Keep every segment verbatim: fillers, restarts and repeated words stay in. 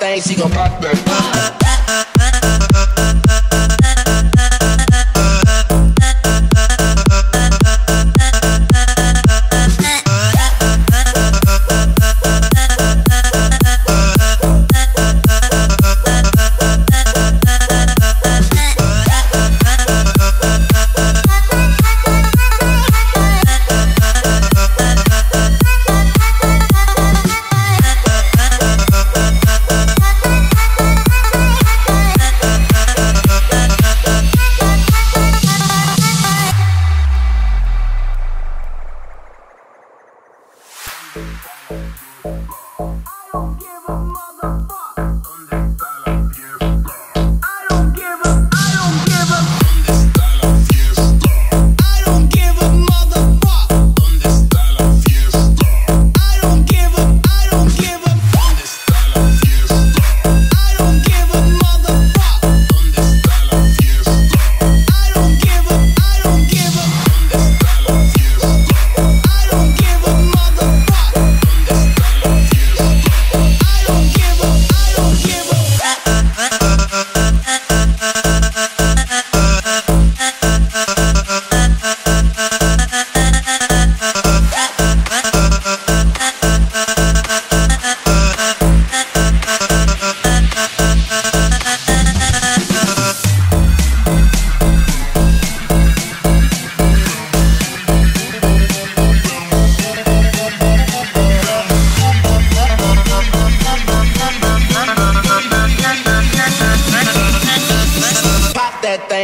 that thing, she gon' pop that.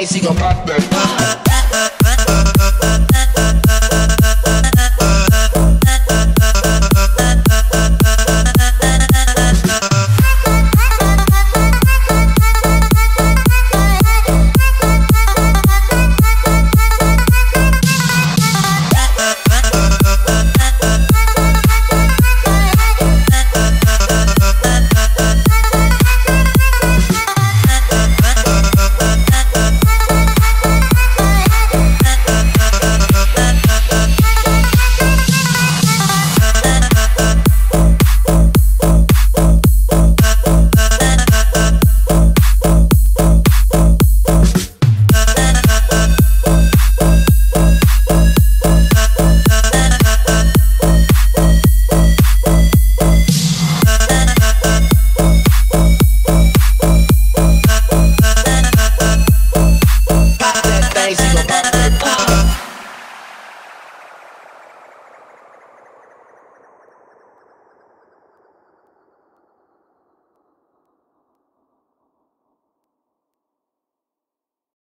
She gon' pop.